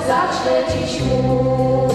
zacznę dziś mówić.